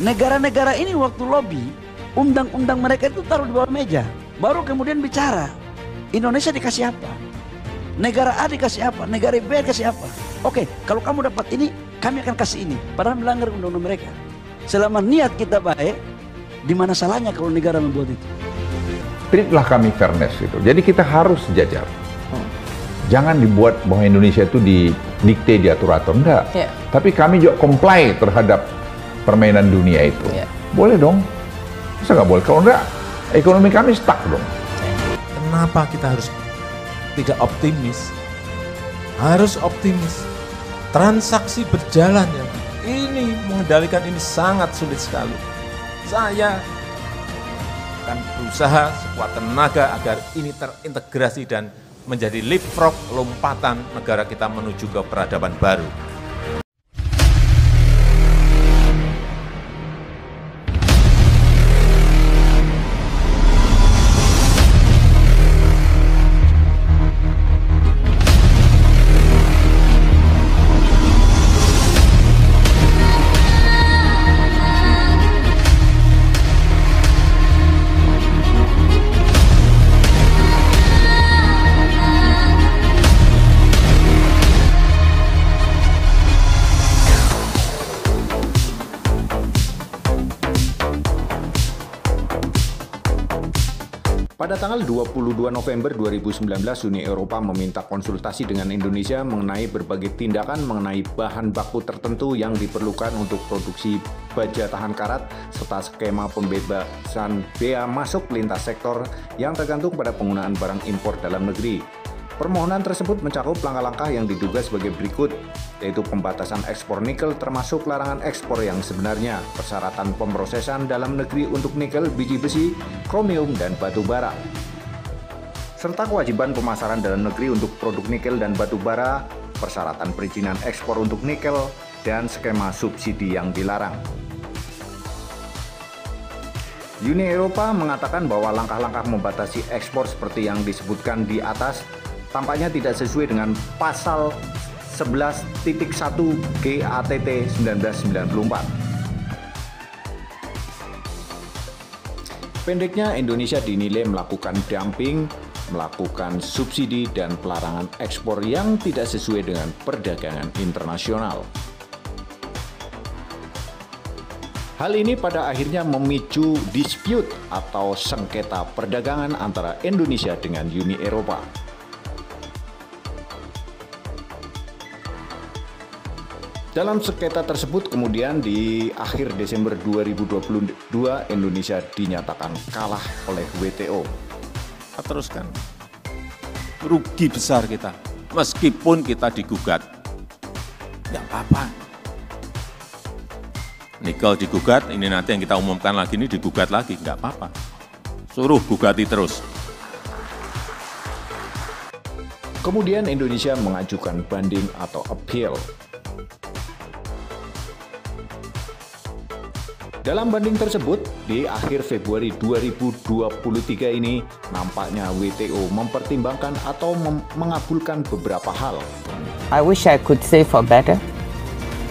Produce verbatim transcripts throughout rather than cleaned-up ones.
Negara-negara ini waktu lobby, undang-undang mereka itu taruh di bawah meja. Baru kemudian bicara, Indonesia dikasih apa? Negara A dikasih apa? Negara B dikasih apa? Oke, kalau kamu dapat ini, kami akan kasih ini. Padahal melanggar undang-undang mereka. Selama niat kita baik, di mana salahnya kalau negara membuat itu? Treatlah kami fairness itu. Jadi kita harus sejajar. Hmm. Jangan dibuat bahwa Indonesia itu didikte diatur-atur, enggak. Yeah. Tapi kami juga comply terhadap permainan dunia itu. Yeah. Boleh dong. Masa nggak boleh? Kalau enggak, ekonomi kami stuck dong. Kenapa kita harus tidak optimis? Harus optimis. Transaksi berjalan ya. Ini mengendalikan ini sangat sulit sekali. Saya akan berusaha sekuat tenaga agar ini terintegrasi dan menjadi leapfrog, lompatan negara kita menuju ke peradaban baru. Pada tanggal dua puluh dua November dua ribu sembilan belas, Uni Eropa meminta konsultasi dengan Indonesia mengenai berbagai tindakan mengenai bahan baku tertentu yang diperlukan untuk produksi baja tahan karat serta skema pembebasan bea masuk lintas sektor yang tergantung pada penggunaan barang impor dalam negeri. Permohonan tersebut mencakup langkah-langkah yang diduga sebagai berikut, yaitu pembatasan ekspor nikel termasuk larangan ekspor yang sebenarnya, persyaratan pemrosesan dalam negeri untuk nikel, biji besi, kromium, dan batu bara, serta kewajiban pemasaran dalam negeri untuk produk nikel dan batu bara, persyaratan perizinan ekspor untuk nikel, dan skema subsidi yang dilarang. Uni Eropa mengatakan bahwa langkah-langkah membatasi ekspor seperti yang disebutkan di atas tampaknya tidak sesuai dengan pasal sebelas titik satu G A T T seribu sembilan ratus sembilan puluh empat. Pendeknya, Indonesia dinilai melakukan dumping, melakukan subsidi, dan pelarangan ekspor yang tidak sesuai dengan perdagangan internasional. Hal ini pada akhirnya memicu dispute atau sengketa perdagangan antara Indonesia dengan Uni Eropa. Dalam sengketa tersebut kemudian di akhir Desember dua ribu dua puluh dua Indonesia dinyatakan kalah oleh W T O. Kita teruskan, rugi besar kita, meskipun kita digugat, nggak apa-apa. Nikel digugat, ini nanti yang kita umumkan lagi ini digugat lagi, nggak apa-apa. Suruh gugati terus. Kemudian Indonesia mengajukan banding atau appeal. Dalam banding tersebut, di akhir Februari dua ribu dua puluh tiga ini, nampaknya W T O mempertimbangkan atau mem mengabulkan beberapa hal. I wish I could say for better,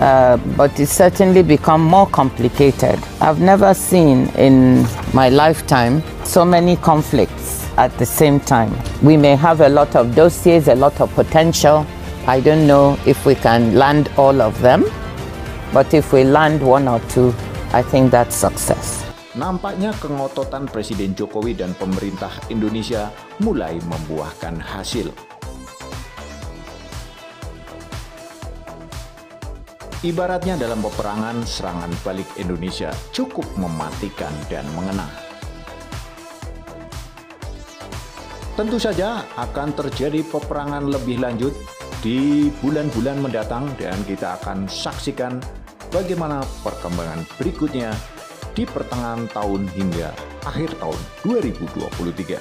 uh, but it's certainly become more complicated. I've never seen in my lifetime so many conflicts at the same time. We may have a lot of dossiers, a lot of potential. I don't know if we can land all of them, but if we land one or two, I think that's success. Nampaknya kengototan Presiden Jokowi dan pemerintah Indonesia mulai membuahkan hasil. Ibaratnya dalam peperangan, serangan balik Indonesia cukup mematikan dan mengena. Tentu saja akan terjadi peperangan lebih lanjut di bulan-bulan mendatang dan kita akan saksikan bagaimana perkembangan berikutnya di pertengahan tahun hingga akhir tahun dua ribu dua puluh tiga.